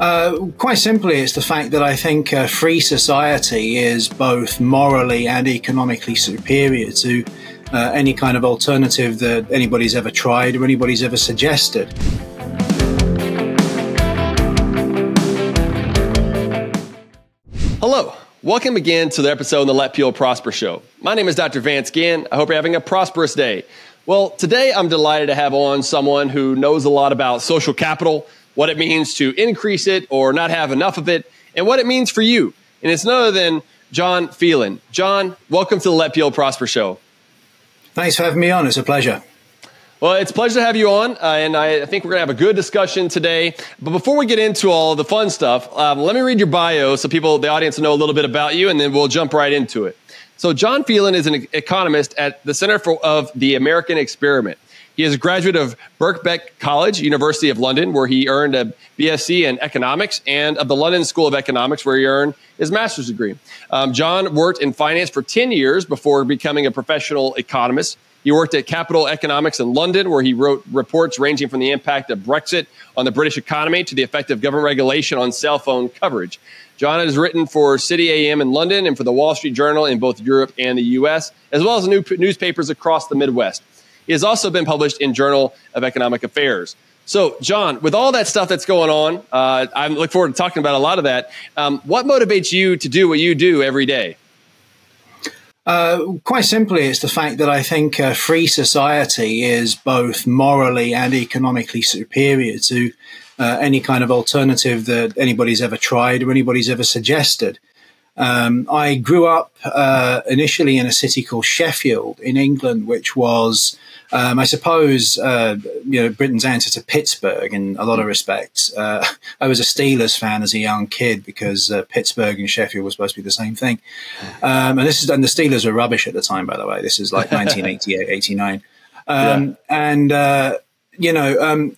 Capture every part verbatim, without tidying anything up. Uh, quite simply, it's the fact that I think a free society is both morally and economically superior to uh, any kind of alternative that anybody's ever tried or anybody's ever suggested. Hello, welcome again to the episode of the Let People Prosper Show. My name is Doctor Vance Ginn. I hope you're having a prosperous day. Well, today I'm delighted to have on someone who knows a lot about social capital, what it means to increase it or not have enough of it, and what it means for you. And it's none other than John Phelan. John, welcome to the Let People Prosper Show. Thanks for having me on. It's a pleasure. Well, it's a pleasure to have you on, uh, and I, I think we're going to have a good discussion today. But before we get into all the fun stuff, um, let me read your bio so people, the audience, know a little bit about you, and then we'll jump right into it. So John Phelan is an economist at the Center for of the American Experiment. He is a graduate of Birkbeck College, University of London, where he earned a B S c in economics, and of the London School of Economics, where he earned his master's degree. Um, John worked in finance for ten years before becoming a professional economist. He worked at Capital Economics in London, where he wrote reports ranging from the impact of Brexit on the British economy to the effect of government regulation on cell phone coverage. John has written for City A M in London and for The Wall Street Journal in both Europe and the U S, as well as new newspapers across the Midwest. It has also been published in Journal of Economic Affairs. So, John, with all that stuff that's going on, uh, I look forward to talking about a lot of that. Um, what motivates you to do what you do every day? Uh, quite simply, it's the fact that I think a free society is both morally and economically superior to uh, any kind of alternative that anybody's ever tried or anybody's ever suggested. Um, I grew up uh, initially in a city called Sheffield in England, which was... Um, I suppose, uh, you know, Britain's answer to Pittsburgh in a lot of respects. Uh, I was a Steelers fan as a young kid because uh, Pittsburgh and Sheffield were supposed to be the same thing. Um, and this is, and the Steelers were rubbish at the time, by the way. This is like nineteen eighty-eight, eighty-nine. Um, yeah. And, uh, you know, um,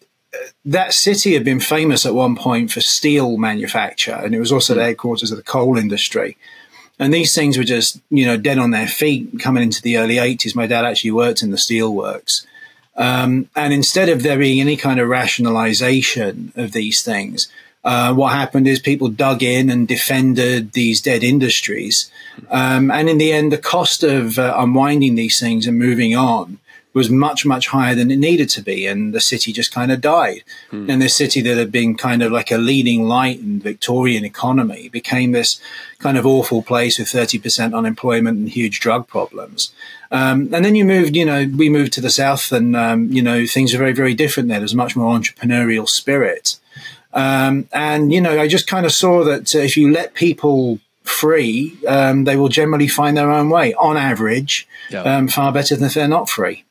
that city had been famous at one point for steel manufacture, and it was also the headquarters of the coal industry. And these things were just, you know, dead on their feet coming into the early eighties. My dad actually worked in the steelworks. Um, and instead of there being any kind of rationalization of these things, uh, what happened is people dug in and defended these dead industries. Um, and in the end, the cost of uh, unwinding these things and moving on was much, much higher than it needed to be. And the city just kind of died. Hmm. And this city that had been kind of like a leading light in Victorian economy became this kind of awful place with thirty percent unemployment and huge drug problems. Um, and then you moved, you know, we moved to the South and, um, you know, things are very, very different there. There's much more entrepreneurial spirit. Um, and, you know, I just kind of saw that if you let people free, um, they will generally find their own way on average, yeah. um, far better than if they're not free.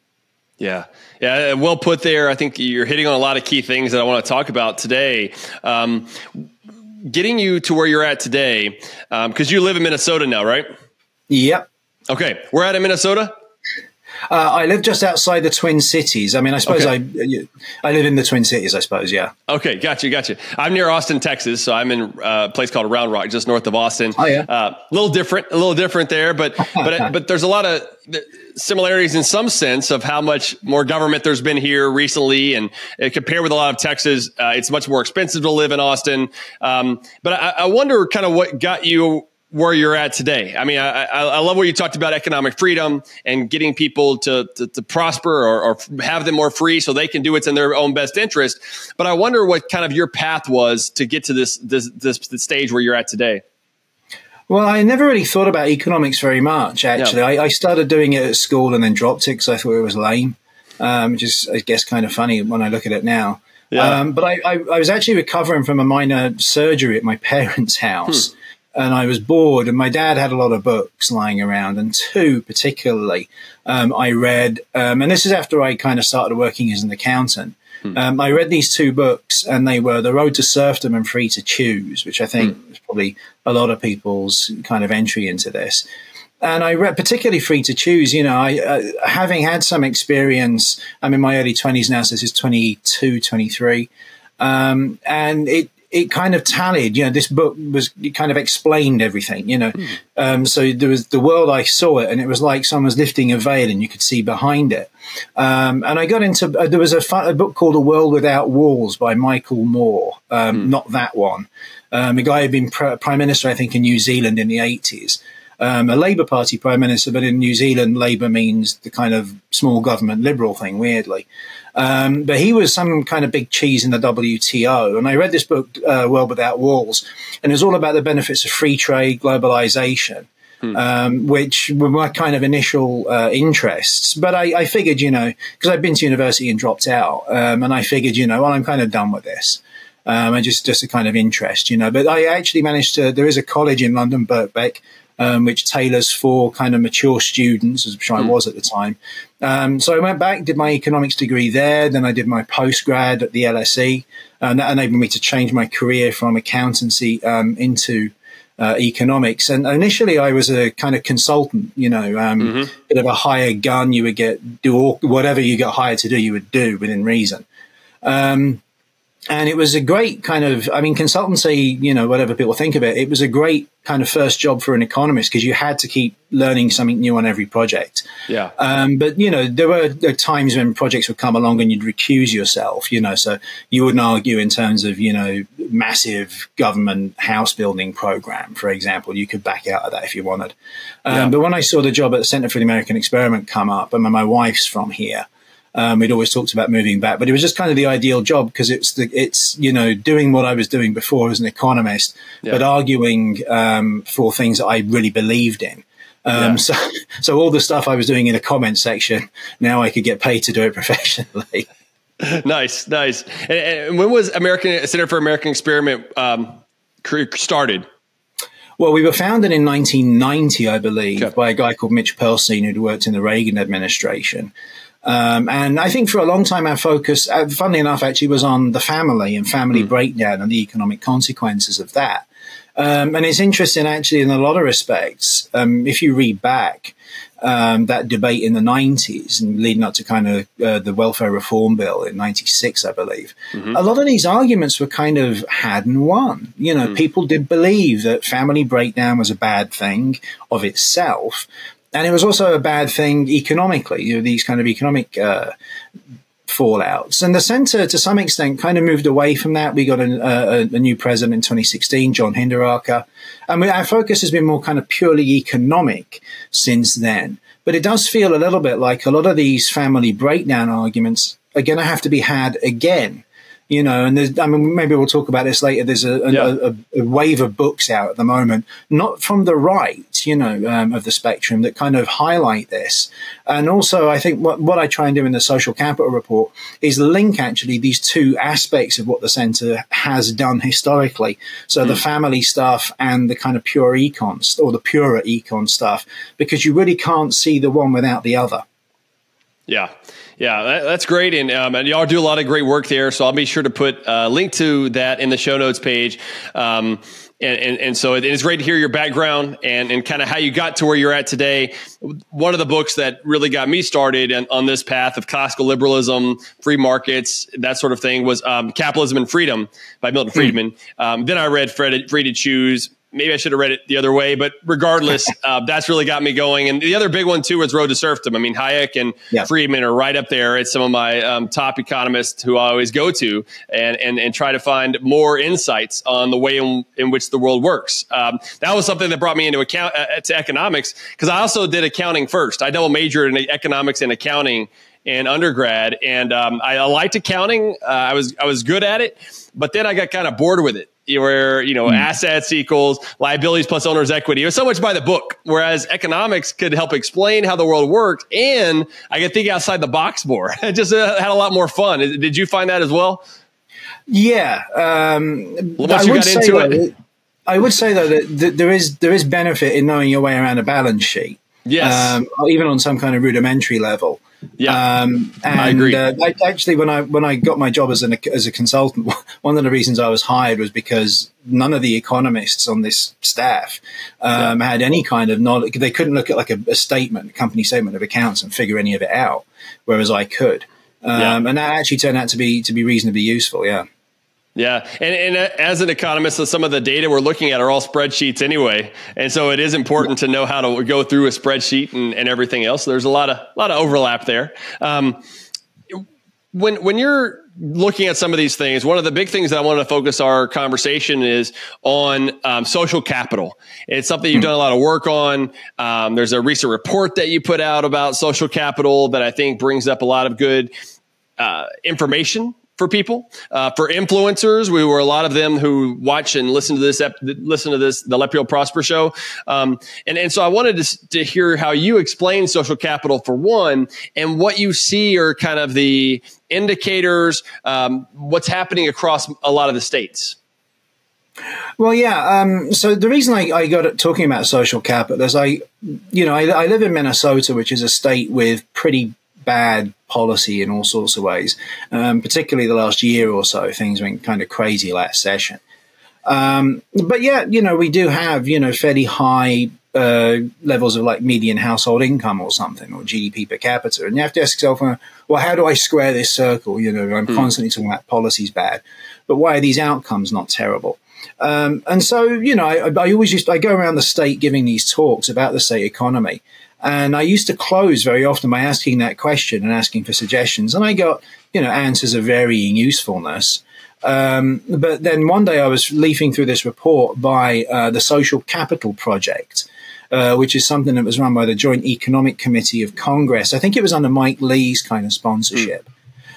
Yeah. Yeah. Well put there. I think you're hitting on a lot of key things that I want to talk about today. Um, getting you to where you're at today, um, because you live in Minnesota now, right? Yep. Okay. Where at in Minnesota? Uh, I live just outside the Twin Cities. I mean, I suppose okay. I I live in the Twin Cities, I suppose. Yeah. Okay. Gotcha. Gotcha. I'm near Austin, Texas. So I'm in a place called Round Rock, just north of Austin. Oh, yeah. Uh, a little different, a little different there, but, but, but there's a lot of similarities in some sense of how much more government there's been here recently. And uh, compared with a lot of Texas, uh, it's much more expensive to live in Austin. Um, but I, I wonder kind of what got you where you're at today. I mean, I, I, I love where you talked about economic freedom and getting people to, to, to prosper or, or have them more free so they can do what's in their own best interest. But I wonder what kind of your path was to get to this, this, this, this stage where you're at today. Well, I never really thought about economics very much, actually. Yeah. I, I started doing it at school and then dropped it because I thought it was lame, um, which is, I guess, kind of funny when I look at it now. Yeah. Um, but I, I, I was actually recovering from a minor surgery at my parents' house. Hmm. And I was bored, and my dad had a lot of books lying around, and two particularly um, I read, um, and this is after I kind of started working as an accountant. Hmm. Um, I read these two books, and they were The Road to Serfdom and Free to Choose, which I think hmm. is probably a lot of people's kind of entry into this. And I read particularly Free to Choose, you know, I, uh, having had some experience, I'm in my early twenties now, so this is twenty-two, twenty-three, um, and it, it kind of tallied, you know, this book was, it kind of explained everything, you know. Mm. Um, so there was the world, I saw it, and it was like someone was lifting a veil and you could see behind it. Um, and I got into, uh, there was a, fun, a book called A World Without Walls by Michael Moore, um, mm. not that one. Um, a guy who'd been pr prime minister, I think, in New Zealand in the eighties. Um, a Labour Party prime minister, but in New Zealand, Labour means the kind of small government liberal thing, weirdly. Um, but he was some kind of big cheese in the W T O. And I read this book, uh, World Without Walls, and it was all about the benefits of free trade, globalization, hmm. um, which were my kind of initial uh, interests. But I, I figured, you know, because I'd been to university and dropped out, um, and I figured, you know, well, I'm kind of done with this. Um, and just, just a kind of interest, you know. But I actually managed to, there is a college in London, Birkbeck, Um, which tailors for kind of mature students, as I was at the time. Um, so I went back, did my economics degree there. Then I did my postgrad at the L S E. And that enabled me to change my career from accountancy um, into uh, economics. And initially I was a kind of consultant, you know, um, mm-hmm. bit of a hired gun. You would get, do all, whatever you got hired to do, you would do within reason. Um, and it was a great kind of, I mean, consultancy, you know, whatever people think of it, it was a great kind of first job for an economist because you had to keep learning something new on every project. Yeah. Um, but, you know, there were times when projects would come along and you'd recuse yourself, you know, so you wouldn't argue in terms of, you know, massive government house building program, for example. You could back out of that if you wanted. Um, yeah. But when I saw the job at the Center for the American Experiment come up, and my wife's from here, Um, we'd always talked about moving back, but it was just kind of the ideal job because it's the, it's, you know, doing what I was doing before as an economist, yeah. but arguing, um, for things that I really believed in. Um, yeah. so, so all the stuff I was doing in the comment section, now I could get paid to do it professionally. Nice. Nice. And, and when was American Center for American Experiment, um, started? Well, we were founded in nineteen ninety, I believe, okay. by a guy called Mitch Perlstein, who'd worked in the Reagan administration. Um, and I think for a long time, our focus, uh, funnily enough, actually was on the family and family mm. breakdown and the economic consequences of that. Um, and it's interesting, actually, in a lot of respects, um, if you read back um, that debate in the nineties and leading up to kind of uh, the welfare reform bill in ninety-six, I believe, mm-hmm. a lot of these arguments were kind of had and won. You know, mm. people did believe that family breakdown was a bad thing of itself. And it was also a bad thing economically, you know, these kind of economic uh, fallouts. And the center, to some extent, kind of moved away from that. We got an, uh, a new president in twenty sixteen, John Hinderaker. And we, our focus has been more kind of purely economic since then. But it does feel a little bit like a lot of these family breakdown arguments are going to have to be had again. You know, and I mean, maybe we'll talk about this later. There's a, yeah. a, a wave of books out at the moment, not from the right, you know, um, of the spectrum that kind of highlight this. And also, I think what, what I try and do in the Social Capital Report is link actually these two aspects of what the center has done historically. So mm. the family stuff and the kind of pure econ or the purer econ stuff, because you really can't see the one without the other. Yeah. Yeah, that, that's great. And, um, and y'all do a lot of great work there. So I'll be sure to put a link to that in the show notes page. Um, and, and, and so it, it's great to hear your background and, and kind of how you got to where you're at today. One of the books that really got me started and, on this path of classical liberalism, free markets, that sort of thing was um, Capitalism and Freedom by Milton Friedman. Um, then I read Free to Choose. Maybe I should have read it the other way, but regardless, uh, that's really got me going. And the other big one too was Road to Serfdom. I mean, Hayek and yeah. Friedman are right up there. It's some of my um, top economists who I always go to and, and, and try to find more insights on the way in, in which the world works. Um, that was something that brought me into account uh, to economics because I also did accounting first. I double majored in economics and accounting in undergrad, and um, I, I liked accounting. Uh, I was I was good at it, but then I got kind of bored with it. Where, you know, mm. assets equals liabilities plus owner's equity. It was so much by the book, whereas economics could help explain how the world worked. And I could think outside the box more. I just uh, had a lot more fun. Did you find that as well? Yeah. Um, Once you got into it. That, I would say, though, that, that there is there is benefit in knowing your way around a balance sheet. Yes. Um, even on some kind of rudimentary level. Yeah, um, and, I agree. Uh, I, actually, when I when I got my job as an as a consultant, one of the reasons I was hired was because none of the economists on this staff um, yeah. had any kind of knowledge. They couldn't look at like a, a statement, a company statement of accounts, and figure any of it out, whereas I could. Um, yeah. And that actually turned out to be to be reasonably useful. Yeah. Yeah. And, and as an economist, some of the data we're looking at are all spreadsheets anyway. And so it is important to know how to go through a spreadsheet and, and everything else. There's a lot of, a lot of overlap there. Um, when, when you're looking at some of these things, one of the big things that I wanted to focus our conversation is on um, social capital. It's something you've done a lot of work on. Um, there's a recent report that you put out about social capital that I think brings up a lot of good uh, information for people, uh, for influencers. We were a lot of them who watch and listen to this, ep listen to this, the Let People Prosper show. Um, and, and so I wanted to, to hear how you explain social capital for one, and what you see are kind of the indicators, um, what's happening across a lot of the states. Well, yeah. Um, so the reason I, I got at talking about social capital is I, you know, I, I live in Minnesota, which is a state with pretty bad policy in all sorts of ways, um, particularly the last year or so. Things went kind of crazy last session. Um, but yeah, you know, we do have, you know, fairly high uh, levels of like median household income or something, or G D P per capita. And you have to ask yourself, well, how do I square this circle? You know, I'm [S2] Hmm. [S1] Constantly talking about policy's bad, but why are these outcomes not terrible? Um, and so, you know, I, I always used to, I go around the state giving these talks about the state economy. And I used to close very often by asking that question and asking for suggestions. And I got, you know, answers of varying usefulness. Um, but then one day I was leafing through this report by uh, the Social Capital Project, uh, which is something that was run by the Joint Economic Committee of Congress. I think it was under Mike Lee's kind of sponsorship.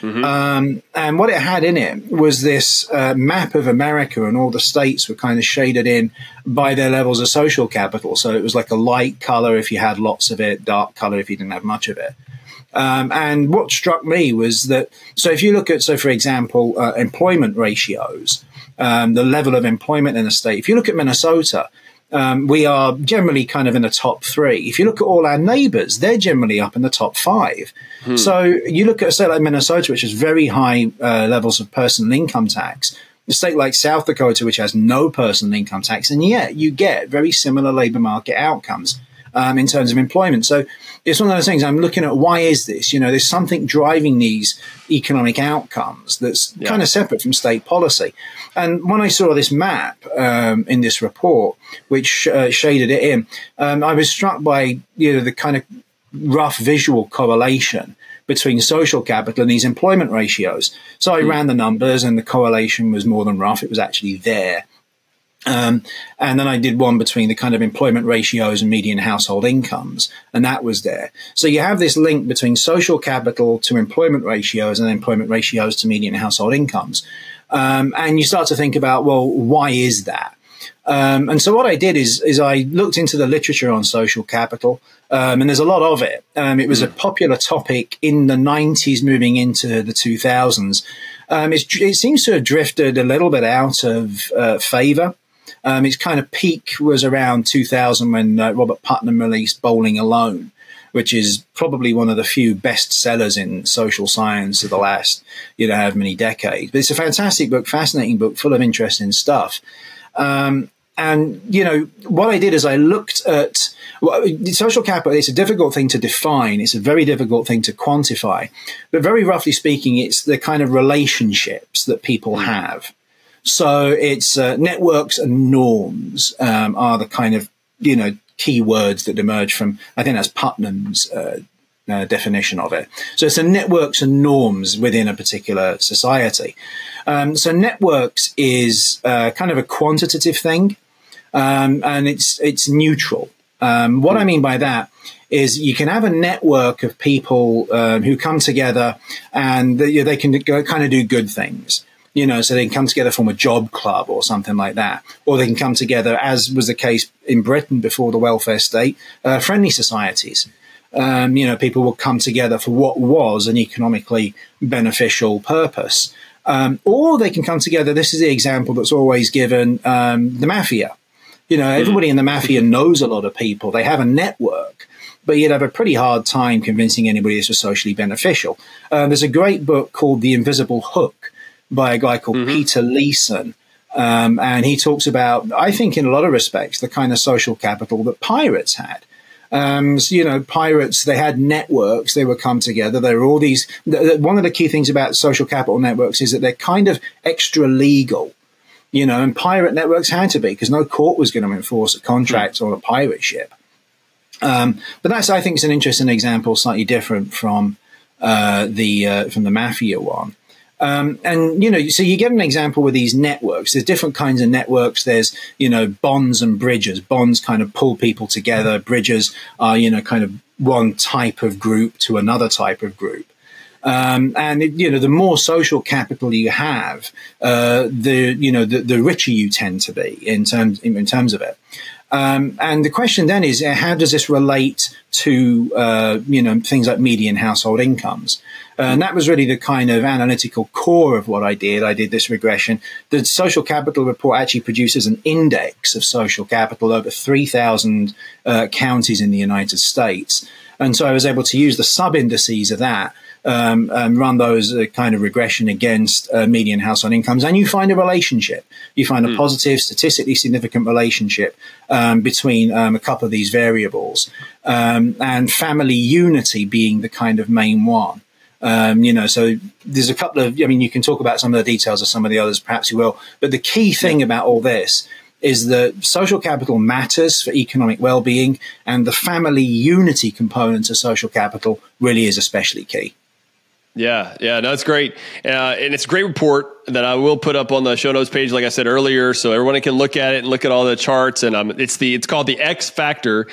Mm-hmm. um, and what it had in it was this uh, map of America, and all the states were kind of shaded in by their levels of social capital. So it was like a light color if you had lots of it, dark color if you didn't have much of it. Um, and what struck me was that, so if you look at, so for example, uh, employment ratios, um, the level of employment in a state, if you look at Minnesota, um, we are generally kind of in the top three. If you look at all our neighbors, they're generally up in the top five. Hmm. So you look at a state like Minnesota, which has very high uh, levels of personal income tax, a state like South Dakota, which has no personal income tax, and yet you get very similar labor market outcomes um, in terms of employment. So it's one of those things I'm looking at, why is this? You know, there's something driving these economic outcomes that's yeah. kind of separate from state policy. And when I saw this map um, in this report, which uh, shaded it in, um, I was struck by, you know, the kind of rough visual correlation between social capital and these employment ratios. So I mm. ran the numbers, and the correlation was more than rough. It was actually there. Um, and then I did one between the kind of employment ratios and median household incomes, and that was there. So you have this link between social capital to employment ratios and employment ratios to median household incomes. Um, and you start to think about, well, why is that? Um, and so what I did is, is I looked into the literature on social capital, um, and there's a lot of it. Um, it was a popular topic in the nineties, moving into the two thousands. Um, it, it seems to have drifted a little bit out of uh, favor. Um, its kind of peak was around two thousand when uh, Robert Putnam released Bowling Alone, which is probably one of the few bestsellers in social science of the last, you know, however many decades. But it's a fantastic book, fascinating book, full of interesting stuff. Um, and, you know, what I did is I looked at well, social capital. It's a difficult thing to define. It's a very difficult thing to quantify. But very roughly speaking, it's the kind of relationships that people have. So it's uh, networks and norms um, are the kind of, you know, key words that emerge from, I think that's Putnam's uh, uh, definition of it. So it's the networks and norms within a particular society. Um, so networks is uh, kind of a quantitative thing, um, and it's, it's neutral. Um, what I mean by that is you can have a network of people um, who come together, and they, they can go, kind of do good things. You know, so they can come together, form a job club or something like that. Or they can come together, as was the case in Britain before the welfare state, uh, friendly societies. Um, you know, people will come together for what was an economically beneficial purpose. Um, or they can come together. This is the example that's always given, um, the mafia. You know, everybody in the mafia knows a lot of people. They have a network. But you'd have a pretty hard time convincing anybody this was socially beneficial. Uh, there's a great book called The Invisible Hook, by a guy called mm-hmm. Peter Leeson. Um, and he talks about, I think in a lot of respects, the kind of social capital that pirates had. Um, so, you know, pirates, they had networks, they were come together. There were all these. Th one of the key things about social capital networks is that they're kind of extra legal, you know, and pirate networks had to be because no court was going to enforce a contract on a pirate ship. Um, but that's, I think, is an interesting example, slightly different from uh, the uh, from the mafia one. Um, and, you know, so you get an example with these networks. There's different kinds of networks. There's, you know, bonds and bridges. Bonds kind of pull people together. Bridges are, you know, kind of one type of group to another type of group. Um, and, it, you know, the more social capital you have, uh, the, you know, the, the richer you tend to be in terms, in, in terms of it. Um, and the question then is, uh, how does this relate to, uh, you know, things like median household incomes? Uh, and that was really the kind of analytical core of what I did. I did this regression. The Social Capital Report actually produces an index of social capital over three thousand uh, counties in the United States. And so I was able to use the sub-indices of that um, and run those uh, kind of regression against uh, median household incomes. And you find a relationship. You find a mm. positive, statistically significant relationship um, between um, a couple of these variables, um, and family unity being the kind of main one. Um, you know, so there's a couple of, I mean, you can talk about some of the details of some of the others, perhaps you will. But the key thing about all this is that social capital matters for economic well-being, and the family unity component of social capital really is especially key. Yeah, yeah, no, it's great. Uh, and it's a great report that I will put up on the show notes page, like I said earlier, so everyone can look at it and look at all the charts. And um, it's the it's called the X Factor: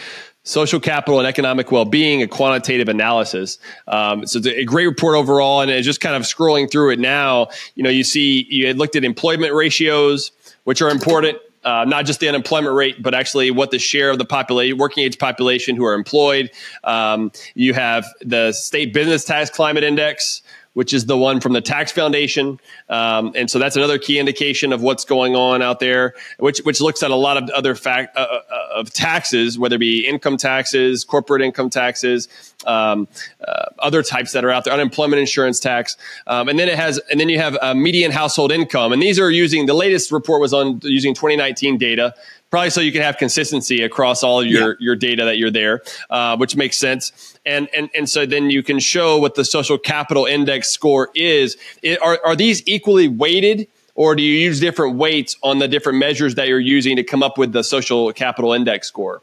Social Capital and Economic Well-Being, a Quantitative Analysis. Um, so it's a great report overall. And it's just kind of scrolling through it now. You know, you see, you had looked at employment ratios, which are important, uh, not just the unemployment rate, but actually what the share of the population, working age population, who are employed. Um, you have the State Business Tax Climate Index, which is the one from the Tax Foundation. Um, and so that's another key indication of what's going on out there, which which looks at a lot of other fact uh, uh, of taxes, whether it be income taxes, corporate income taxes, um, uh, other types that are out there, unemployment insurance tax. Um, and then it has, and then you have uh, median household income. And these are using, the latest report was on using twenty nineteen data, probably so you can have consistency across all of your, yeah. your data that you're there, uh, which makes sense. And, and, and so then you can show what the social capital index score is. It, are, are these equally weighted, or do you use different weights on the different measures that you're using to come up with the social capital index score?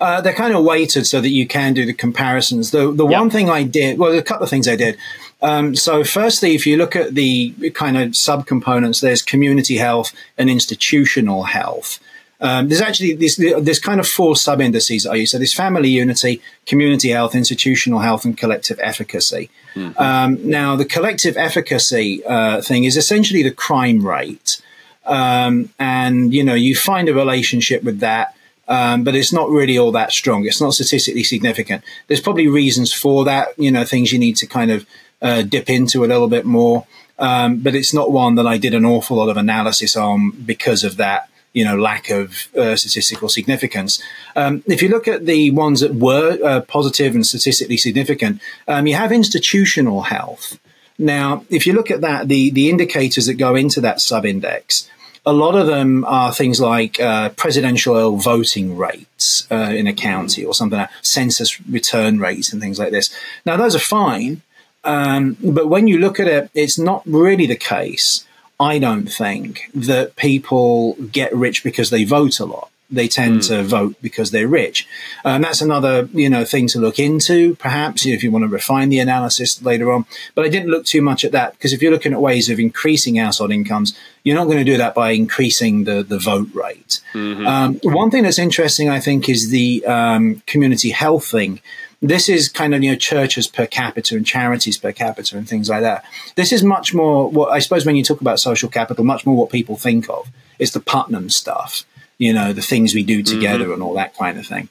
Uh, they're kind of weighted so that you can do the comparisons. The, the yeah. one thing I did, well, a couple of things I did. Um, so firstly, if you look at the kind of subcomponents, there's community health and institutional health. Um, there's actually this, this kind of four sub-indices I use. So there's family unity, community health, institutional health, and collective efficacy. Mm-hmm. um, now, the collective efficacy uh, thing is essentially the crime rate. Um, and, you know, you find a relationship with that, um, but it's not really all that strong. It's not statistically significant. There's probably reasons for that, you know, things you need to kind of uh, dip into a little bit more. Um, but it's not one that I did an awful lot of analysis on because of that. You know, lack of uh, statistical significance. Um, if you look at the ones that were uh, positive and statistically significant, um, you have institutional health. Now, if you look at that, the, the indicators that go into that sub-index, a lot of them are things like uh, presidential voting rates uh, in a county or something like that, census return rates and things like this. Now, those are fine, um, but when you look at it, it's not really the case, I don't think, that people get rich because they vote a lot. They tend mm. to vote because they're rich. Um, that's another, you know, thing to look into, perhaps, if you want to refine the analysis later on. But I didn't look too much at that, because if you're looking at ways of increasing household incomes, you're not going to do that by increasing the, the vote rate. Mm-hmm. um, one thing that's interesting, I think, is the um, community health thing. This is kind of, you know, churches per capita and charities per capita and things like that. This is much more what, I suppose, when you talk about social capital, much more what people think of. It's the Putnam stuff, you know, the things we do together mm-hmm. and all that kind of thing.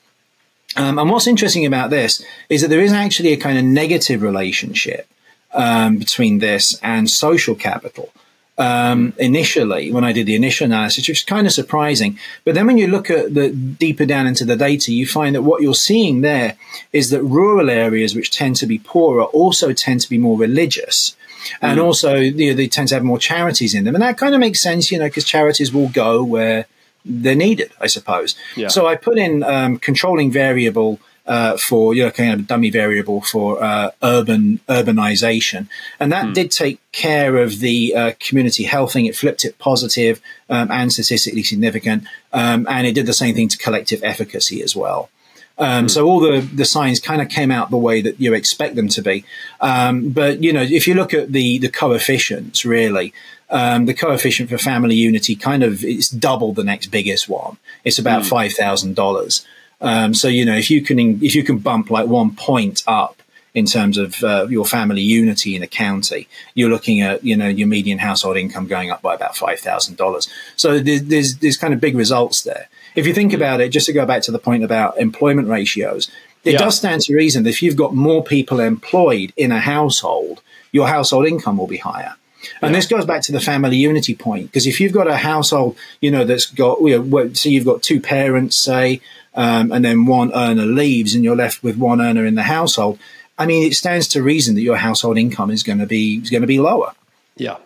Um, and what's interesting about this is that there is actually a kind of negative relationship um, between this and social capital. Um, initially, when I did the initial analysis, which is kind of surprising. But then when you look at the deeper down into the data, you find that what you're seeing there is that rural areas, which tend to be poorer, also tend to be more religious. And mm. also, you know, they tend to have more charities in them. And that kind of makes sense, you know, because charities will go where they're needed, I suppose. Yeah. So I put in um, controlling variable uh, for, you know, kind of dummy variable for uh, urban urbanization. And that mm. did take care of the uh, community health thing. It flipped it positive um, and statistically significant. Um, and it did the same thing to collective efficacy as well. Um, mm. So all the, the signs kind of came out the way that you expect them to be. Um, but, you know, if you look at the, the coefficients, really, um, the coefficient for family unity kind of it's double the next biggest one. It's about mm. five thousand dollars. Um, so, you know, if you can if you can bump like one point up in terms of uh, your family unity in a county, you're looking at, you know, your median household income going up by about five thousand dollars. So there's, there's, there's kind of big results there. If you think about it, just to go back to the point about employment ratios, it yeah. does stand to reason that if you've got more people employed in a household, your household income will be higher. And yeah. this goes back to the family unity point, because if you've got a household, you know, that's got, you know, so you've got two parents, say, um, and then one earner leaves and you're left with one earner in the household. I mean, it stands to reason that your household income is going to be is going to be lower. Yeah.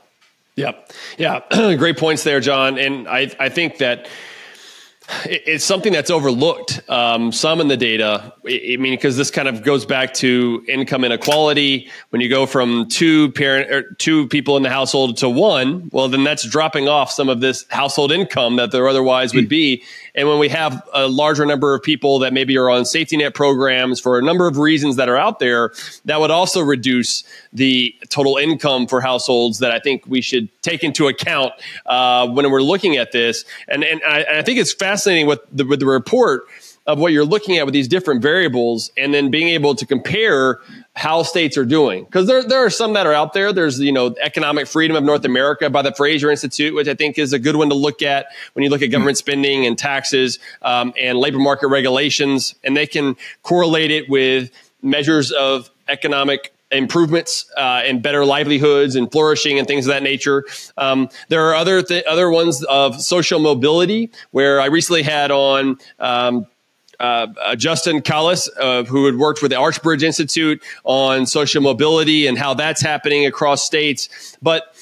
Yeah. Yeah. Great points there, John. And I, I think that it's something that's overlooked, um, some in the data. I mean, because this kind of goes back to income inequality. When you go from two parent or two people in the household to one, well, then that's dropping off some of this household income that there otherwise would be. And when we have a larger number of people that maybe are on safety net programs for a number of reasons that are out there, that would also reduce the total income for households that I think we should take into account uh, when we're looking at this. And and I, and I think it's fascinating. Fascinating with the, with the report of what you're looking at with these different variables, and then being able to compare how states are doing, because there there are some that are out there. There's, you know, Economic Freedom of North America by the Fraser Institute, which I think is a good one to look at when you look at government spending and taxes um, and labor market regulations, and they can correlate it with measures of economic improvements uh, and better livelihoods and flourishing and things of that nature. Um, there are other th other ones of social mobility, where I recently had on um, uh, uh, Justin Callis, uh, who had worked with the Archbridge Institute on social mobility and how that's happening across states. But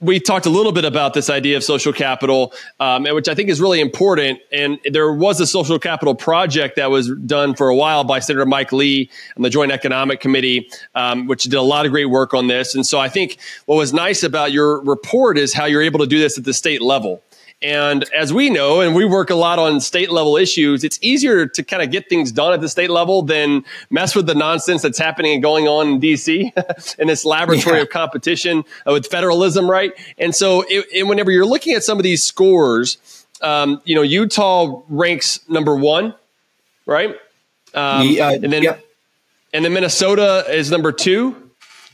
we talked a little bit about this idea of social capital, um, and which I think is really important. And there was a social capital project that was done for a while by Senator Mike Lee and the Joint Economic Committee, um, which did a lot of great work on this. And so I think what was nice about your report is how you're able to do this at the state level. And as we know, and we work a lot on state level issues, it's easier to kind of get things done at the state level than mess with the nonsense that's happening and going on in D C in this laboratory yeah. of competition with federalism, right? And so it, and whenever you're looking at some of these scores, um, you know, Utah ranks number one, right? Um, yeah, and then, yeah. and then Minnesota is number two.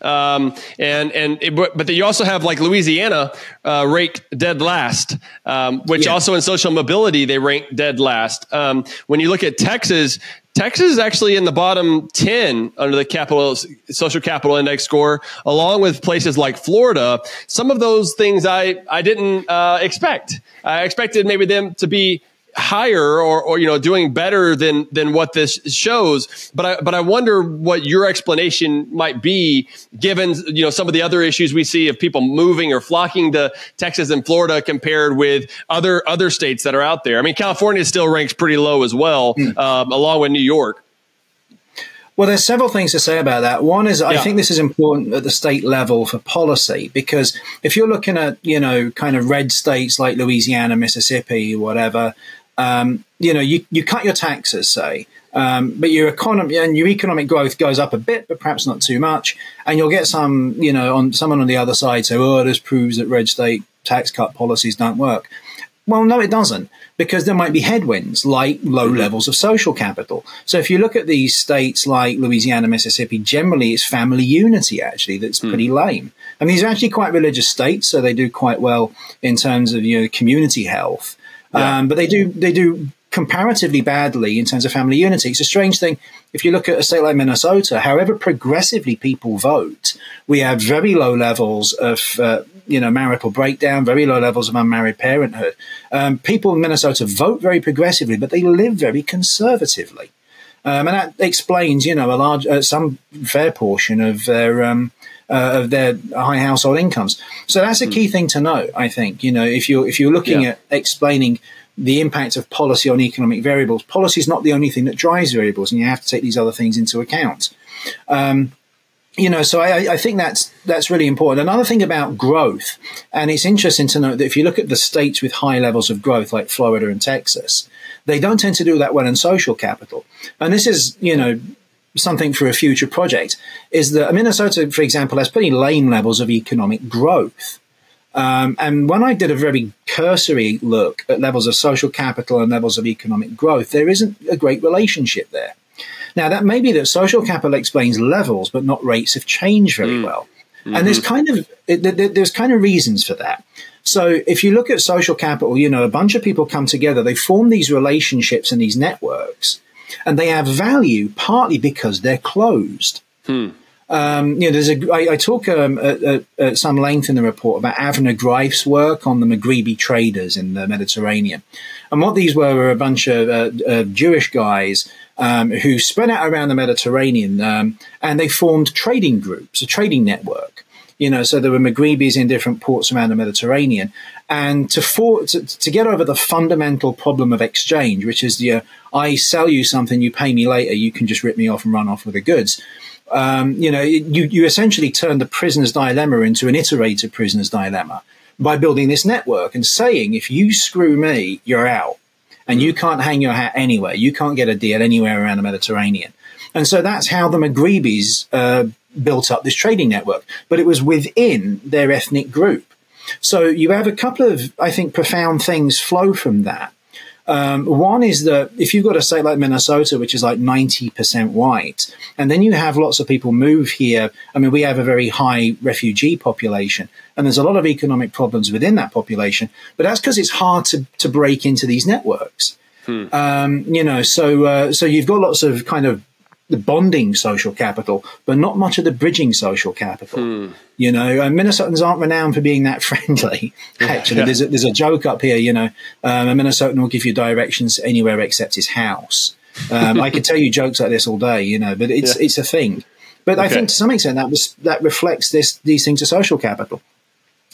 Um, and, and, it, but, but then you also have like Louisiana, uh, ranked dead last, um, which yeah. also in social mobility, they rank dead last. Um, when you look at Texas, Texas is actually in the bottom ten under the capital social capital index score, along with places like Florida. Some of those things I, I didn't, uh, expect. I expected maybe them to be higher or, or, you know, doing better than, than what this shows. But I, but I wonder what your explanation might be, given, you know, some of the other issues we see of people moving or flocking to Texas and Florida compared with other, other states that are out there. I mean, California still ranks pretty low as well, mm. um, along with New York. Well, there's several things to say about that. One is yeah. I think this is important at the state level for policy, because if you're looking at, you know, kind of red states like Louisiana, Mississippi, whatever, Um, you know, you, you cut your taxes, say, um, but your economy and your economic growth goes up a bit, but perhaps not too much. And you'll get some, you know, on someone on the other side say, oh, this proves that red state tax cut policies don't work. Well, no, it doesn't, because there might be headwinds like low levels of social capital. So if you look at these states like Louisiana, Mississippi, generally it's family unity, actually, that's mm. pretty lame. And these are actually quite religious states, so they do quite well in terms of, you know, community health. Yeah. Um, but they do they do comparatively badly in terms of family unity. It's a strange thing. If you look at a state like Minnesota, however progressively people vote, we have very low levels of uh, you know, marital breakdown, very low levels of unmarried parenthood. Um, people in Minnesota vote very progressively, but they live very conservatively, um, and that explains, you know, a large uh, some fair portion of their. Um, Uh, of their high household incomes. So that's a key thing to know, I think. You know, if you're if you're looking yeah. at explaining the impact of policy on economic variables. Policy is not the only thing that drives variables, and you have to take these other things into account. Um, you know, so I, I think that's that's really important. Another thing about growth, and it's interesting to note that if you look at the states with high levels of growth, like Florida and Texas, they don't tend to do that well in social capital. And this is, you know, something for a future project, is that Minnesota, for example, has pretty lame levels of economic growth. Um, and when I did a very cursory look at levels of social capital and levels of economic growth, there isn't a great relationship there. Now, that may be that social capital explains levels, but not rates of change very mm. well. Mm-hmm. And there's kind of there's kind of reasons for that. So if you look at social capital, you know, a bunch of people come together, they form these relationships and these networks, and they have value partly because they're closed. Hmm. Um, you know, there's a, I, I talk um, at, at, at some length in the report about Avner Greif's work on the Maghribi traders in the Mediterranean. And what these were were a bunch of uh, uh, Jewish guys um, who spread out around the Mediterranean, um, and they formed trading groups, a trading network. You know, so there were Maghribis in different ports around the Mediterranean. And to, for, to, to get over the fundamental problem of exchange, which is the uh, I sell you something, you pay me later, you can just rip me off and run off with the goods. Um, you know, you, you essentially turn the prisoner's dilemma into an iterated prisoner's dilemma by building this network and saying, if you screw me, you're out. And you can't hang your hat anywhere. You can't get a deal anywhere around the Mediterranean. And so that's how the Maghribis uh, built up this trading network. But it was within their ethnic group. So you have a couple of, I think, profound things flow from that. Um, one is that if you've got a state like Minnesota, which is like ninety percent white, and then you have lots of people move here. I mean, we have a very high refugee population, and there's a lot of economic problems within that population, but that's because it's hard to, to break into these networks. Hmm. Um, you know, so, uh, so you've got lots of kind of the bonding social capital, but not much of the bridging social capital. Hmm. You know, and Minnesotans aren't renowned for being that friendly. Actually, yeah. there's, a, there's a joke up here, you know, um, a Minnesotan will give you directions anywhere except his house. Um, I could tell you jokes like this all day, you know, but it's, yeah. it's a thing. But okay. I think to some extent that, was, that reflects this, these things are social capital.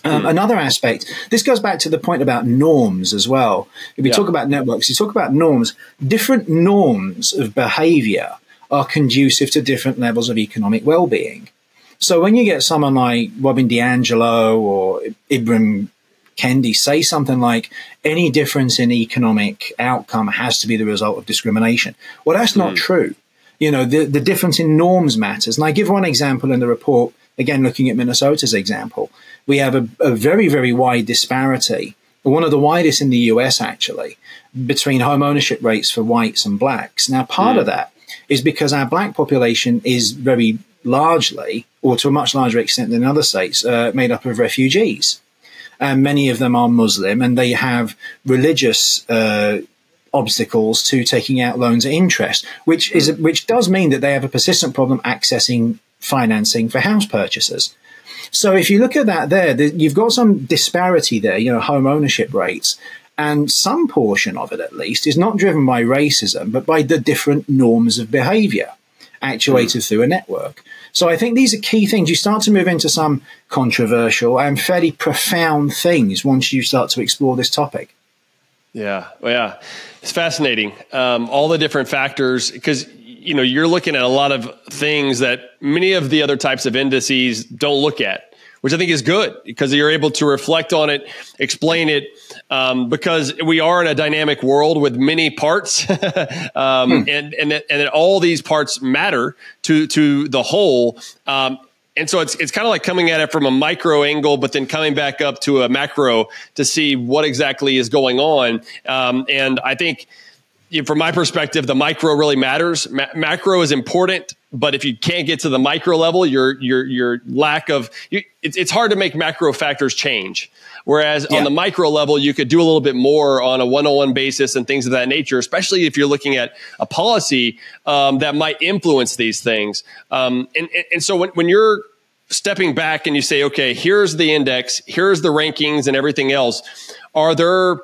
Um, hmm. Another aspect, this goes back to the point about norms as well. If we yeah. talk about networks, you talk about norms, different norms of behavior are conducive to different levels of economic well-being. So when you get someone like Robin DiAngelo or Ibram Kendi say something like, any difference in economic outcome has to be the result of discrimination. Well, that's not mm. true. You know, the, the difference in norms matters. And I give one example in the report, again, looking at Minnesota's example. We have a, a very, very wide disparity, one of the widest in the U S actually, between home ownership rates for whites and blacks. Now, part mm. of that is because our black population is very largely, or to a much larger extent than other states, uh, made up of refugees. And many of them are Muslim, and they have religious uh, obstacles to taking out loans at interest, which, is, which does mean that they have a persistent problem accessing financing for house purchases. So if you look at that there, the, you've got some disparity there, you know, home ownership rates. And some portion of it, at least, is not driven by racism, but by the different norms of behavior actuated mm. through a network. So I think these are key things. You start to move into some controversial and fairly profound things once you start to explore this topic. Yeah, well, yeah, it's fascinating. Um, all the different factors, because you know, you're looking at a lot of things that many of the other types of indices don't look at, which I think is good because you're able to reflect on it, explain it, um, because we are in a dynamic world with many parts, um, hmm. and and that, and that all these parts matter to to the whole. Um, and so it's it's kind of like coming at it from a micro angle, but then coming back up to a macro to see what exactly is going on. Um, and I think, you know, from my perspective, the micro really matters. Ma- macro is important. But if you can't get to the micro level, your your your lack of you, it's it's hard to make macro factors change. Whereas yeah. on the micro level, you could do a little bit more on a one-on-one basis and things of that nature, especially if you're looking at a policy um, that might influence these things. Um, and, and and so when when you're stepping back and you say, okay, here's the index, here's the rankings, and everything else, are there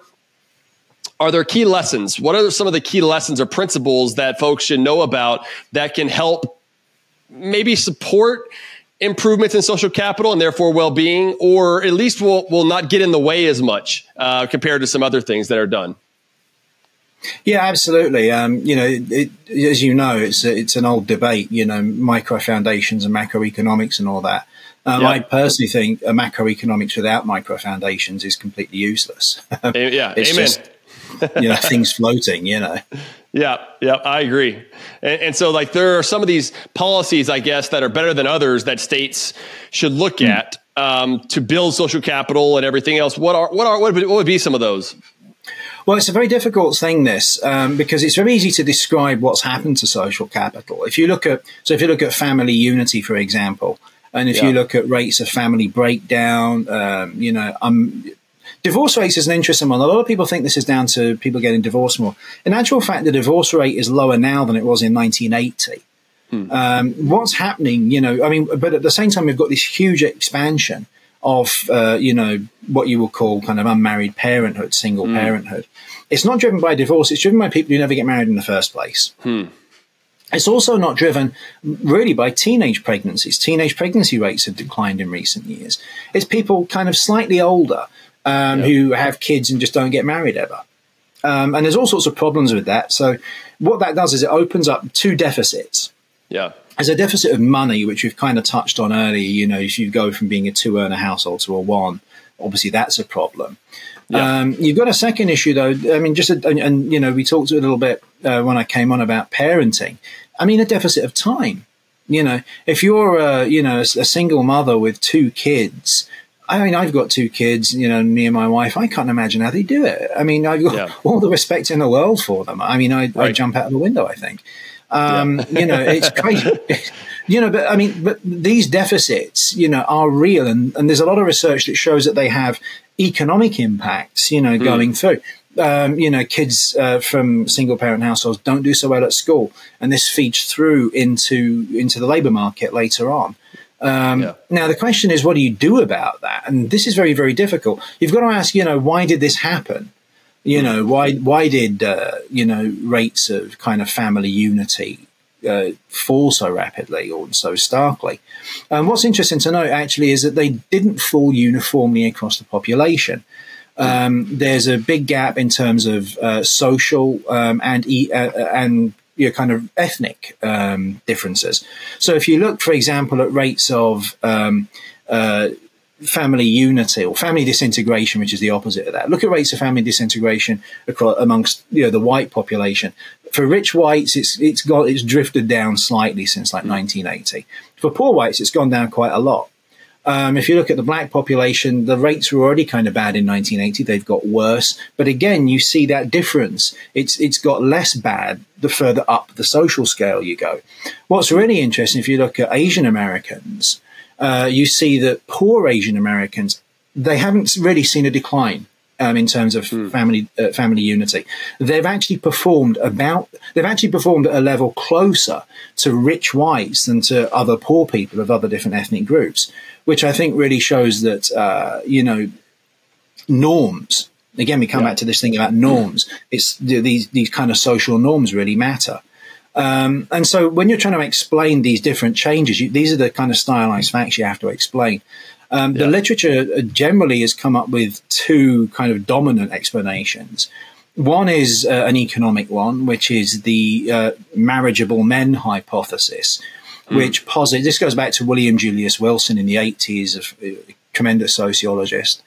Are there key lessons? What are some of the key lessons or principles that folks should know about that can help maybe support improvements in social capital and therefore well-being, or at least will, will not get in the way as much uh, compared to some other things that are done? Yeah, absolutely. Um, you know, it, it, as you know, it's it's an old debate, you know, micro foundations and macroeconomics and all that. Um, yeah. I personally think a macroeconomics without micro foundations is completely useless. Yeah, it's amen. Just, you know, things floating, you know. Yeah, yeah, I agree. And, and so, like, there are some of these policies, I guess, that are better than others that states should look mm. at um, to build social capital and everything else. What are what are what would, what would be some of those? Well, it's a very difficult thing, this, um, because it's very easy to describe what's happened to social capital. If you look at, so if you look at family unity, for example, and if yeah. you look at rates of family breakdown, um, you know, um, divorce rates is an interesting one. A lot of people think this is down to people getting divorced more. In actual fact, the divorce rate is lower now than it was in nineteen eighty. Hmm. Um, what's happening, you know, I mean, but at the same time, we've got this huge expansion of, uh, you know, what you will call kind of unmarried parenthood, single mm. parenthood. It's not driven by divorce. It's driven by people who never get married in the first place. Hmm. It's also not driven really by teenage pregnancies. Teenage pregnancy rates have declined in recent years. It's people kind of slightly older um, yep. who have kids and just don't get married ever. Um, and there's all sorts of problems with that. So what that does is it opens up two deficits. Yeah. As a deficit of money, which we've kind of touched on earlier, you know, if you go from being a two-earner household to a one, obviously that's a problem. Yeah. Um, you've got a second issue, though. I mean, just a, and, and, you know, we talked a little bit uh, when I came on about parenting. I mean, a deficit of time. You know, if you're, uh, you know, a, a single mother with two kids, I mean, I've got two kids, you know, me and my wife, I can't imagine how they do it. I mean, I've got yeah. all the respect in the world for them. I mean, I, right. I jump out of the window, I think. Um, yeah. You know, it's crazy, you know, but I mean, but these deficits, you know, are real. And, and there's a lot of research that shows that they have economic impacts, you know, mm. going through, um, you know, kids uh, from single parent households don't do so well at school. And this feeds through into, into the labor market later on. Um, yeah. Now, the question is, what do you do about that? And this is very, very difficult. You've got to ask, you know, why did this happen? You know, why why did, uh, you know, rates of kind of family unity uh, fall so rapidly or so starkly? And um, what's interesting to note, actually, is that they didn't fall uniformly across the population. Um, there's a big gap in terms of uh, social um, and, e uh, and you know, kind of ethnic um, differences. So if you look, for example, at rates of um, uh family unity or family disintegration, which is the opposite of that. Look at rates of family disintegration across, amongst, you know, the white population. For rich whites, it's it's got it's drifted down slightly since like nineteen eighty. For poor whites, it's gone down quite a lot. Um, if you look at the black population, the rates were already kind of bad in nineteen eighty. They've got worse. But again, you see that difference. It's it's got less bad the further up the social scale you go. What's really interesting, if you look at Asian Americans, Uh, you see that poor Asian Americans, they haven't really seen a decline um, in terms of mm. family uh, family unity. They've actually performed about they've actually performed at a level closer to rich whites than to other poor people of other different ethnic groups, which I think really shows that uh, you know, norms. Again, we come yeah. back to this thing about norms. Yeah. It's these these kind of social norms really matter. Um, and so when you're trying to explain these different changes, you, these are the kind of stylized facts you have to explain. Um, yeah. The literature generally has come up with two kind of dominant explanations. One is uh, an economic one, which is the uh, marriageable men hypothesis, mm. which posits, this goes back to William Julius Wilson in the eighties, a tremendous sociologist.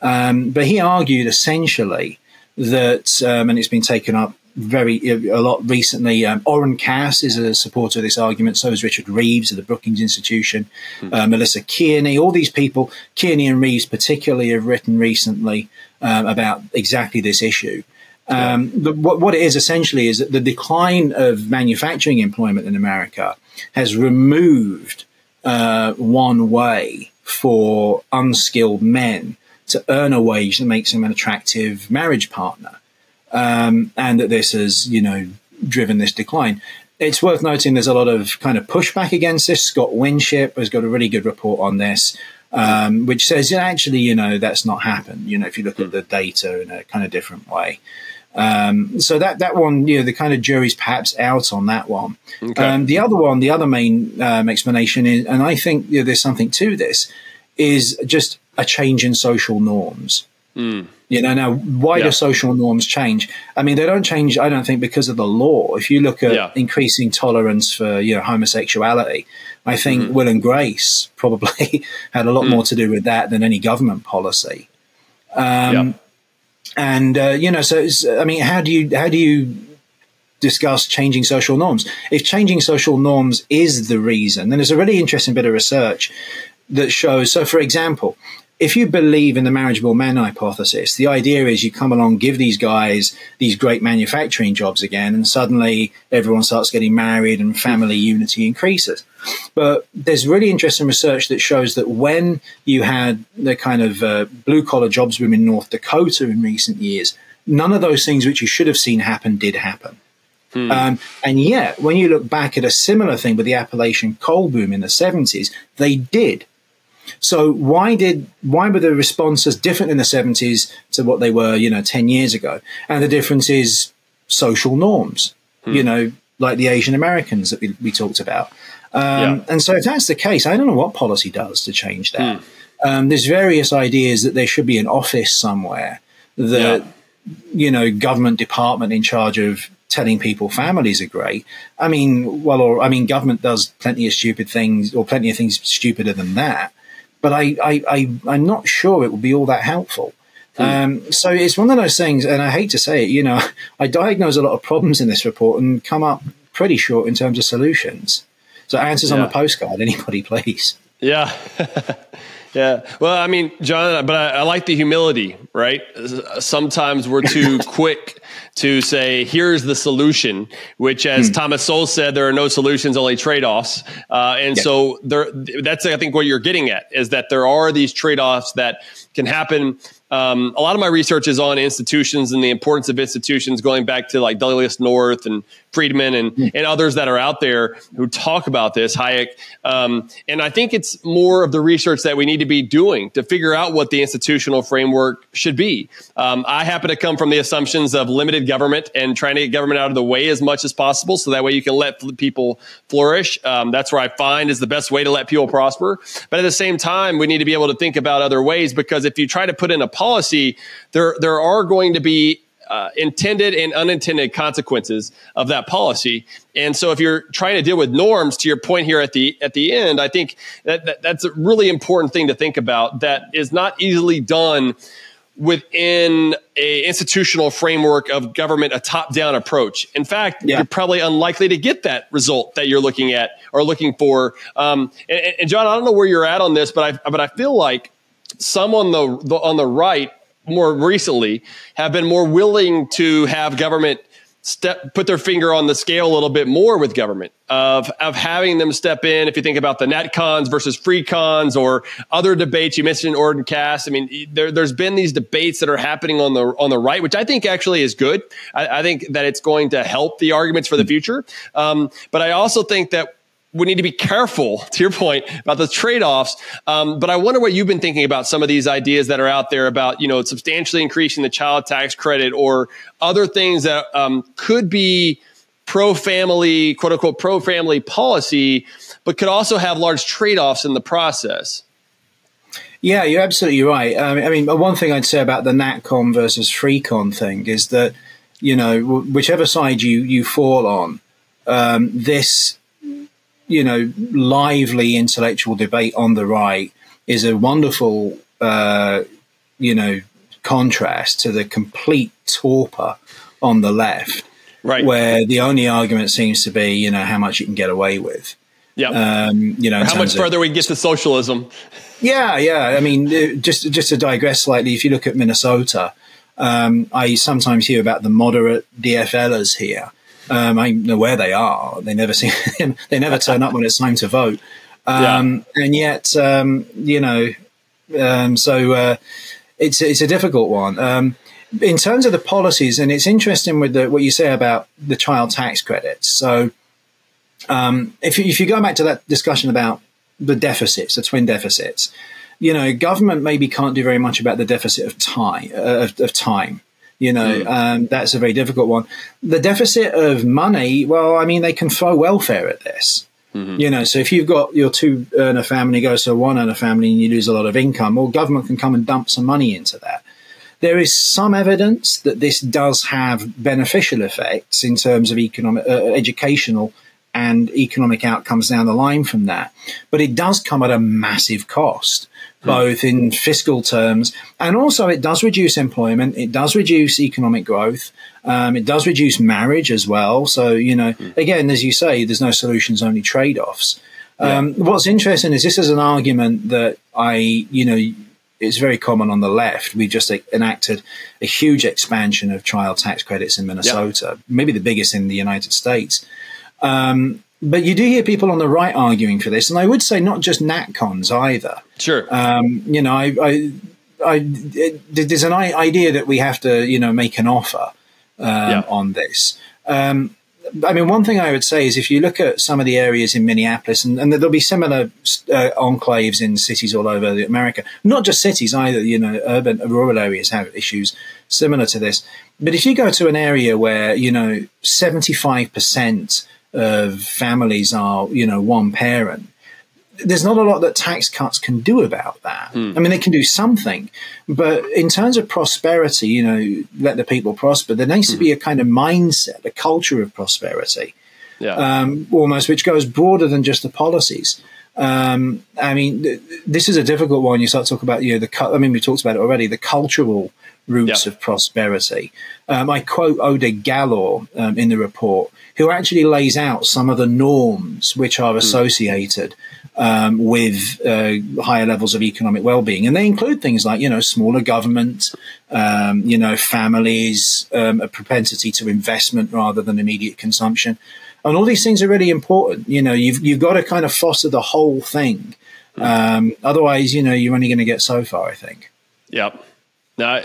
Um, but he argued essentially that, um, and it's been taken up very a lot recently. Um, Oren Cass is a supporter of this argument. So is Richard Reeves of the Brookings Institution, mm. uh, Melissa Kearney. All these people, Kearney and Reeves particularly, have written recently um, about exactly this issue. Um, yeah. the, what, what it is essentially is that the decline of manufacturing employment in America has removed uh, one way for unskilled men to earn a wage that makes them an attractive marriage partner. Um, and that this has, you know, driven this decline. It's worth noting there's a lot of kind of pushback against this. Scott Winship has got a really good report on this, um, which says, yeah, actually, you know, that's not happened. You know, if you look at the data in a kind of different way. Um, so that, that one, you know, the kind of jury's perhaps out on that one. Okay. Um, the other one, the other main um, explanation is, and I think you know, there's something to this, is just a change in social norms. Mm. You know, now, why yeah. do social norms change? I mean, they don't change, I don't think, because of the law. If you look at yeah. increasing tolerance for, you know, homosexuality, I think mm. Will and Grace probably had a lot mm. more to do with that than any government policy. Um, yeah. And, uh, you know, so, it's, I mean, how do you how do you discuss changing social norms? If changing social norms is the reason, then there's a really interesting bit of research that shows, so, for example, if you believe in the marriageable man hypothesis, the idea is you come along, give these guys these great manufacturing jobs again, and suddenly everyone starts getting married and family unity increases. But there's really interesting research that shows that when you had the kind of uh, blue-collar jobs boom in North Dakota in recent years, none of those things which you should have seen happen did happen. Hmm. Um, and yet, when you look back at a similar thing with the Appalachian coal boom in the seventies, they did. So why did why were the responses different in the seventies to what they were, you know, ten years ago? And the difference is social norms, hmm. you know, like the Asian Americans that we, we talked about. Um, yeah. And so if that's the case, I don't know what policy does to change that. Hmm. Um, there's various ideas that there should be an office somewhere that, yeah. you know, government department in charge of telling people families are great. I mean, well, or I mean, government does plenty of stupid things or plenty of things stupider than that. But I, I, I, I'm not sure it will be all that helpful. Mm. Um, so it's one of those things, and I hate to say it, you know, I diagnose a lot of problems in this report and come up pretty short in terms of solutions. So answers yeah. on a postcard, anybody, please. Yeah. yeah. Well, I mean, John, but I, I like the humility, right? Sometimes we're too quick to say, here's the solution, which as hmm. Thomas Sowell said, there are no solutions, only trade-offs. Uh, and yeah. so there, that's, I think, what you're getting at, is that there are these trade-offs that can happen. Um, a lot of my research is on institutions and the importance of institutions, going back to like Douglas North and Friedman and, mm. and others that are out there who talk about this, Hayek. Um, and I think it's more of the research that we need to be doing to figure out what the institutional framework should be. Um, I happen to come from the assumptions of limited government and trying to get government out of the way as much as possible, so that way you can let people flourish. Um, that's where I find is the best way to let people prosper. But at the same time, we need to be able to think about other ways, because if you try to put in a policy, there, there are going to be Uh, intended and unintended consequences of that policy. And so if you're trying to deal with norms, to your point here at the at the end, I think that, that that's a really important thing to think about, that is not easily done within a institutional framework of government, a top-down approach. In fact, yeah. you're probably unlikely to get that result that you're looking at or looking for. Um, and, and John, I don't know where you're at on this, but I but I feel like some on the, the on the right more recently have been more willing to have government step, put their finger on the scale a little bit more with government, of, of having them step in. If you think about the net cons versus free cons or other debates, you mentioned Oren Cass. I mean, there, there's been these debates that are happening on the, on the right, which I think actually is good. I, I think that it's going to help the arguments for the future. Um, but I also think that we need to be careful, to your point, about the trade-offs. Um, but I wonder what you've been thinking about some of these ideas that are out there about, you know, substantially increasing the child tax credit or other things that um, could be pro-family, quote-unquote pro-family policy, but could also have large trade-offs in the process. Yeah, you're absolutely right. I mean, I mean one thing I'd say about the NatCon versus FreeCon thing is that, you know, whichever side you, you fall on, um, this... you know, lively intellectual debate on the right is a wonderful, uh, you know, contrast to the complete torpor on the left, right? Where the only argument seems to be, you know, how much you can get away with. Yeah. Um, you know, how much further we get to socialism. Yeah. Yeah. I mean, just, just to digress slightly, if you look at Minnesota, um, I sometimes hear about the moderate D F L ers here. Um, I know where they are. They never see them. They never turn up when it's time to vote. Um, yeah. And yet, um, you know, um, so uh, it's it's a difficult one um, in terms of the policies. And it's interesting with the, what you say about the child tax credits. So um, if you, if you go back to that discussion about the deficits, the twin deficits, you know, government maybe can't do very much about the deficit of time uh, of, of time. You know, um, that's a very difficult one. The deficit of money, well, I mean, they can throw welfare at this. Mm-hmm. You know, so if you've got your two-earner family goes to a one-earner family and you lose a lot of income, well, government can come and dump some money into that. There is some evidence that this does have beneficial effects in terms of economic, uh, educational and economic outcomes down the line from that. But it does come at a massive cost, both in fiscal terms, and also it does reduce employment, it does reduce economic growth, um, it does reduce marriage as well. So, you know, again, as you say, there's no solutions, only trade-offs. Um, yeah. What's interesting is this is an argument that I, you know, it's very common on the left. We just enacted a huge expansion of child tax credits in Minnesota, yeah. maybe the biggest in the United States. Um, but you do hear people on the right arguing for this, and I would say not just NatCons either. Sure. Um, you know, I, I, I, it, there's an idea that we have to, you know, make an offer um, yeah. on this. Um, I mean, one thing I would say is if you look at some of the areas in Minneapolis, and, and there'll be similar uh, enclaves in cities all over America, not just cities either, you know, urban, rural areas have issues similar to this. But if you go to an area where, you know, seventy-five percent of families are, you know, one parent, there's not a lot that tax cuts can do about that. Mm. I mean, they can do something, but in terms of prosperity, you know, let the people prosper, there needs mm. to be a kind of mindset, a culture of prosperity, yeah. um, almost, which goes broader than just the policies. Um, I mean, th this is a difficult one. You start talking about, you know, the, I mean, we talked about it already, the cultural roots yeah. of prosperity. Um, I quote Oda Gallor um, in the report, who actually lays out some of the norms which are associated um, with uh, higher levels of economic well-being. And they include things like, you know, smaller government, um, you know, families, um, a propensity to investment rather than immediate consumption. And all these things are really important. You know, you've, you've got to kind of foster the whole thing. Um, otherwise, you know, you're only going to get so far, I think. Yep. Uh,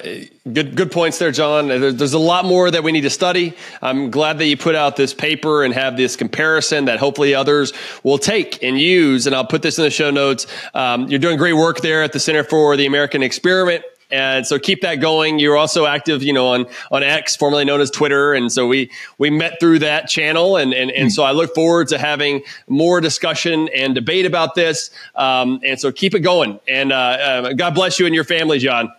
good, good points there, John. There's a lot more that we need to study. I'm glad that you put out this paper and have this comparison that hopefully others will take and use. And I'll put this in the show notes. Um, you're doing great work there at the Center for the American Experiment. And so keep that going. You're also active, you know, on, on X, formerly known as Twitter. And so we, we met through that channel. And, and, and mm. so I look forward to having more discussion and debate about this. Um, and so keep it going. And uh, uh, God bless you and your family, John.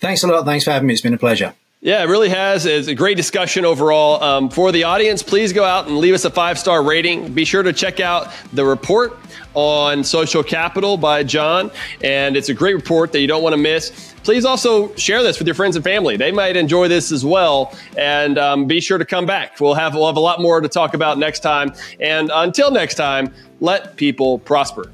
Thanks a lot. Thanks for having me. It's been a pleasure. Yeah, it really has. It's a great discussion overall. Um, for the audience, please go out and leave us a five star rating. Be sure to check out the report on Social Capital by John. And it's a great report that you don't want to miss. Please also share this with your friends and family. They might enjoy this as well. And um, be sure to come back. We'll have, we'll have a lot more to talk about next time. And until next time, let people prosper.